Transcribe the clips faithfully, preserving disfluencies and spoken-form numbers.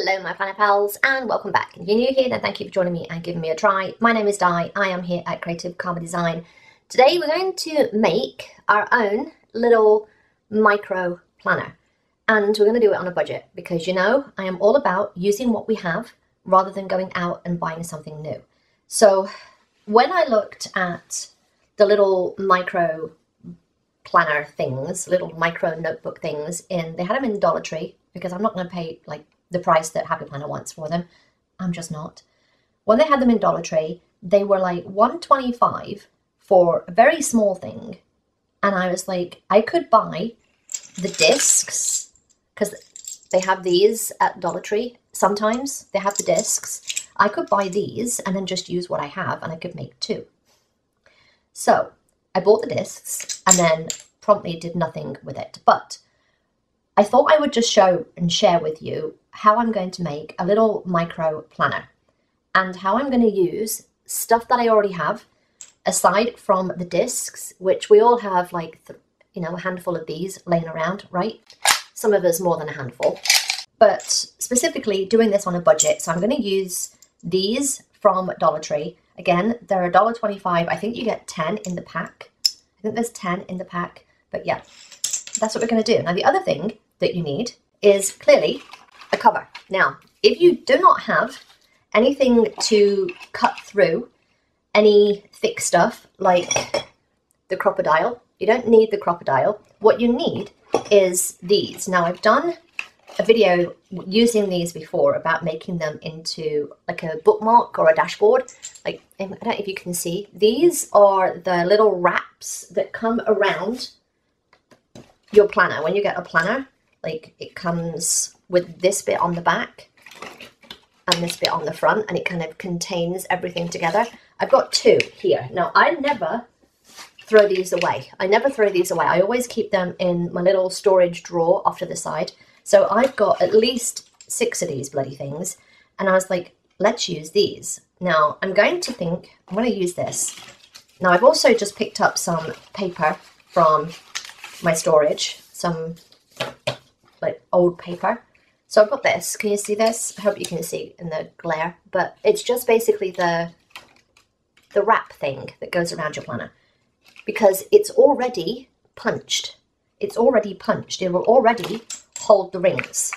Hello my planner pals and welcome back. If you're new here then thank you for joining me and giving me a try. My name is Di, I am here at Creative Karma Design. Today we're going to make our own little micro planner and we're going to do it on a budget because you know I am all about using what we have rather than going out and buying something new. So when I looked at the little micro planner things, little micro notebook things, in they had them in Dollar Tree because I'm not going to pay like the price that Happy Planner wants for them. I'm just not. When they had them in Dollar Tree, they were like one twenty-five for a very small thing. And I was like, I could buy the discs because they have these at Dollar Tree. Sometimes they have the discs. I could buy these and then just use what I have and I could make two. So I bought the discs and then promptly did nothing with it. But I thought I would just show and share with you how I'm going to make a little micro planner and how I'm going to use stuff that I already have, aside from the discs, which we all have like, you know, a handful of these laying around, right? Some of us more than a handful, but specifically doing this on a budget. So I'm going to use these from Dollar Tree. Again, they're a dollar twenty-five. I think you get ten in the pack. I think there's ten in the pack, but yeah, that's what we're going to do. Now, the other thing that you need is clearly a cover. Now, if you do not have anything to cut through any thick stuff like the crop-o-dile, you don't need the crop-o-dile. What you need is these. Now, I've done a video using these before about making them into like a bookmark or a dashboard. Like, I don't know if you can see, these are the little wraps that come around your planner. When you get a planner, like it comes with this bit on the back and this bit on the front and it kind of contains everything together. I've got two here. Now I never throw these away. I never throw these away. I always keep them in my little storage drawer off to the side. So I've got at least six of these bloody things. And I was like, let's use these. Now I'm going to think, I'm going to use this. Now I've also just picked up some paper from my storage, some like old paper. So I've got this, can you see this? I hope you can see in the glare, but it's just basically the the wrap thing that goes around your planner because it's already punched. It's already punched. It will already hold the rings,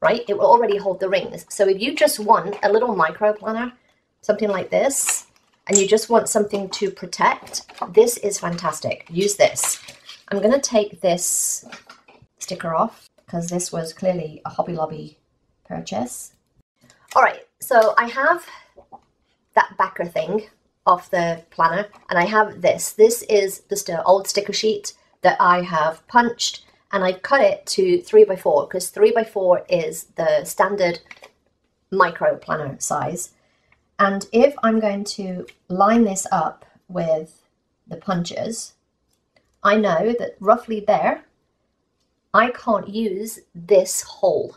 right? It will already hold the rings. So if you just want a little micro planner, something like this, and you just want something to protect, this is fantastic. Use this. I'm going to take this sticker off because this was clearly a Hobby Lobby purchase. All right, so I have that backer thing off the planner and I have this. This is just an old sticker sheet that I have punched and I cut it to three by four because three by four is the standard micro planner size. And if I'm going to line this up with the punches, I know that roughly there, I can't use this hole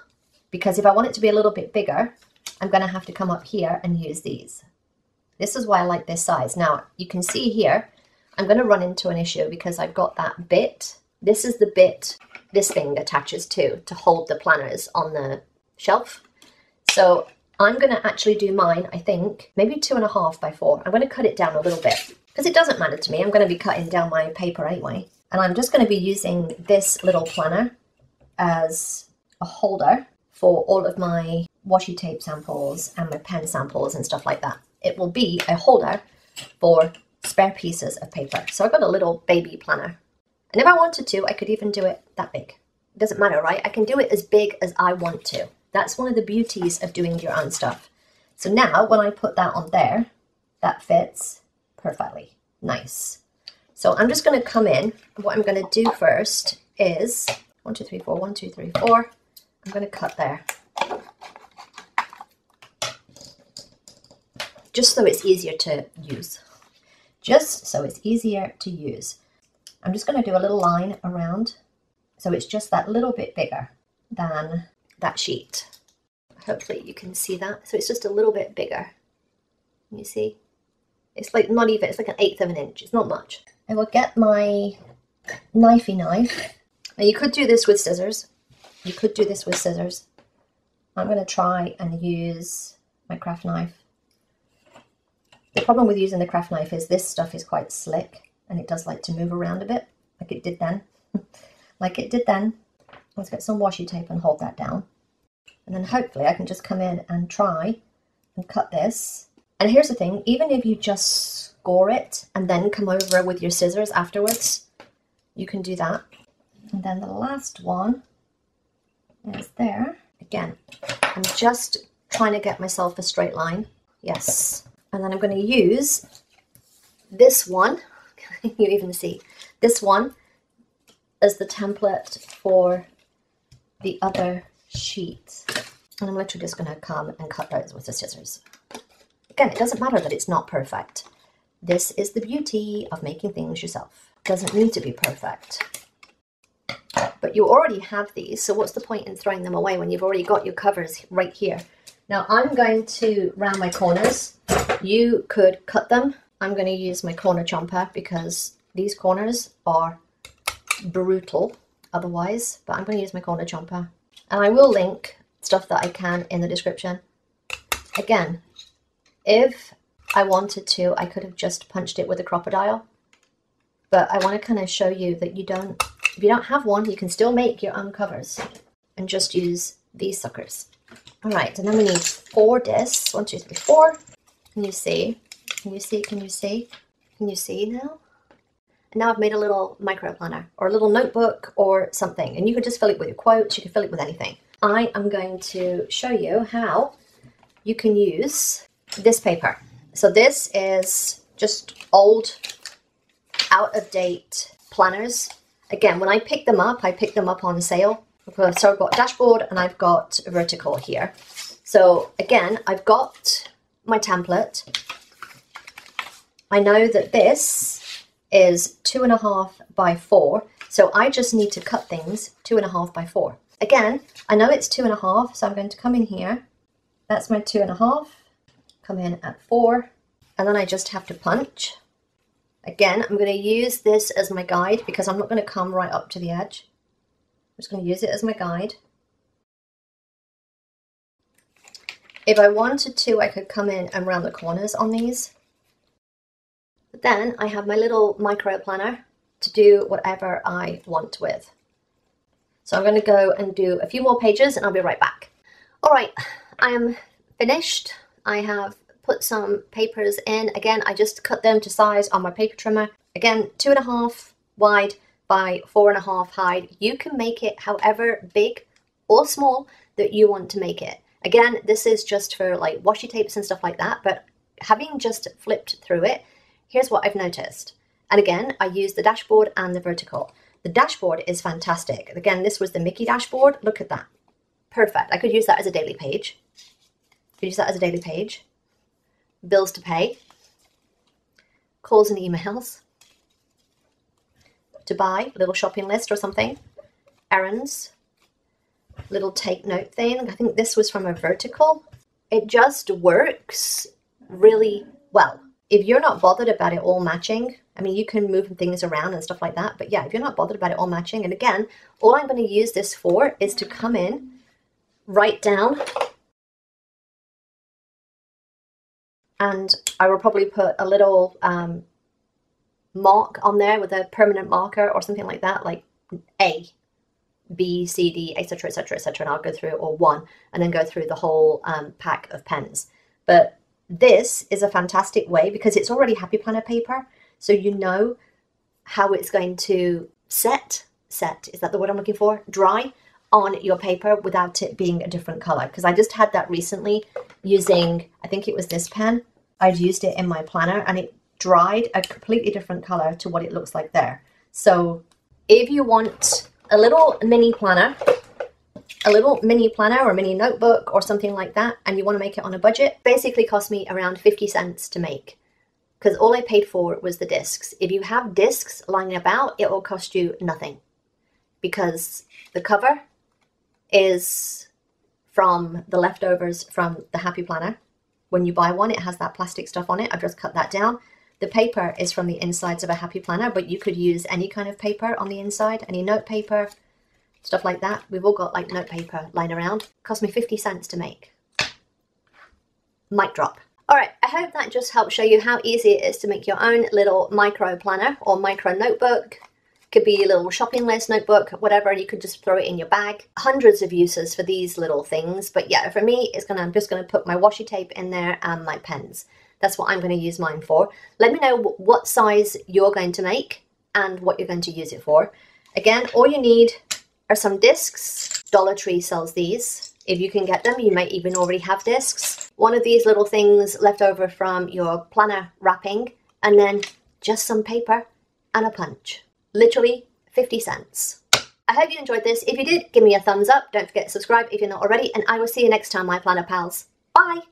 because if I want it to be a little bit bigger, I'm going to have to come up here and use these. This is why I like this size. Now you can see here, I'm going to run into an issue because I've got that bit. This is the bit this thing attaches to, to hold the planners on the shelf. So I'm going to actually do mine, I think, maybe two and a half by four. I'm going to cut it down a little bit. Because it doesn't matter to me, I'm going to be cutting down my paper anyway. And I'm just going to be using this little planner as a holder for all of my washi tape samples and my pen samples and stuff like that. It will be a holder for spare pieces of paper. So I've got a little baby planner. And if I wanted to, I could even do it that big. It doesn't matter, right? I can do it as big as I want to. That's one of the beauties of doing your own stuff. So now when I put that on there, that fits perfectly. Nice. So I'm just going to come in. What I'm going to do first is one, two, three, four, one, two, three, four. I'm going to cut there. Just so it's easier to use. Just so it's easier to use. I'm just going to do a little line around. So it's just that little bit bigger than that sheet. Hopefully you can see that. So it's just a little bit bigger. You see? It's like not even, it's like an eighth of an inch. It's not much. I will get my knifey knife. Now you could do this with scissors. You could do this with scissors. I'm going to try and use my craft knife. The problem with using the craft knife is this stuff is quite slick and it does like to move around a bit, like it did then. Like it did then. Let's get some washi tape and hold that down. And then hopefully I can just come in and try and cut this. And here's the thing, even if you just score it and then come over with your scissors afterwards, you can do that. And then the last one is there. Again, I'm just trying to get myself a straight line. Yes. And then I'm going to use this one, can you even see, this one as the template for the other sheet. And I'm literally just going to come and cut those with the scissors. Again, it doesn't matter that it's not perfect. This is the beauty of making things yourself. It doesn't need to be perfect. But you already have these, so what's the point in throwing them away when you've already got your covers right here? Now I'm going to round my corners. You could cut them. I'm going to use my corner chomper because these corners are brutal otherwise, but I'm going to use my corner chomper. And I will link stuff that I can in the description. Again, if I wanted to, I could have just punched it with a crop-o-dile, but I want to kind of show you that you don't, if you don't have one, you can still make your own covers and just use these suckers. All right, and then we need four discs. One, two, three, four. Can you see? Can you see? Can you see? Can you see now? And now I've made a little micro planner or a little notebook or something. And you can just fill it with your quotes. You can fill it with anything. I am going to show you how you can use this paper. So this is just old, out-of-date planners. Again, when I pick them up, I pick them up on sale. So I've got dashboard and I've got vertical here. So again, I've got my template. I know that this is two and a half by four. So I just need to cut things two and a half by four. Again, I know it's two and a half. So I'm going to come in here. That's my two and a half. Come in at four. And then I just have to punch. Again, I'm going to use this as my guide because I'm not going to come right up to the edge. I'm just going to use it as my guide. If I wanted to, I could come in and round the corners on these. But then I have my little micro planner to do whatever I want with. So I'm going to go and do a few more pages and I'll be right back. All right, I am finished. I have put some papers in. Again, I just cut them to size on my paper trimmer. Again, two and a half wide by four and a half high. You can make it however big or small that you want to make it. Again, this is just for like washi tapes and stuff like that, but having just flipped through it, here's what I've noticed. And again, I use the dashboard and the vertical. The dashboard is fantastic. Again, this was the Mickey dashboard. Look at that. Perfect. I could use that as a daily page. I could use that as a daily page. Bills to pay, calls and emails, to buy, a little shopping list or something, errands, little take note thing. I think this was from a vertical. It just works really well. If you're not bothered about it all matching, I mean, you can move things around and stuff like that, but yeah, if you're not bothered about it all matching, and again, all I'm going to use this for is to come in, write down, and I will probably put a little um, mark on there with a permanent marker or something like that, like A, B, C, D, et cetera, et cetera, et cetera, and I'll go through, or one, and then go through the whole um, pack of pens. But this is a fantastic way because it's already Happy Planner paper, so you know how it's going to set, set, is that the word I'm looking for? Dry on your paper without it being a different color. Because I just had that recently using, I think it was this pen. I'd used it in my planner and it dried a completely different color to what it looks like there. So if you want a little mini planner, a little mini planner or mini notebook or something like that, and you want to make it on a budget, basically cost me around fifty cents to make because all I paid for was the discs. If you have discs lying about, it will cost you nothing because the cover is from the leftovers from the Happy Planner. When you buy one, it has that plastic stuff on it. I've just cut that down. The paper is from the insides of a Happy Planner, but you could use any kind of paper on the inside, any note paper, stuff like that. We've all got like notepaper lying around. Cost me fifty cents to make. Mic drop. All right, I hope that just helped show you how easy it is to make your own little micro planner or micro notebook. Could be a little shopping list notebook, whatever, and you could just throw it in your bag. Hundreds of uses for these little things, but yeah, for me, it's gonna, I'm just gonna put my washi tape in there and my pens. That's what I'm gonna use mine for. Let me know what size you're going to make and what you're going to use it for. Again, all you need are some discs. Dollar Tree sells these. If you can get them, you might even already have discs. One of these little things left over from your planner wrapping, and then just some paper and a punch. Literally fifty cents. I hope you enjoyed this. If you did, give me a thumbs up. Don't forget to subscribe if you're not already, and I will see you next time, my planner pals. Bye!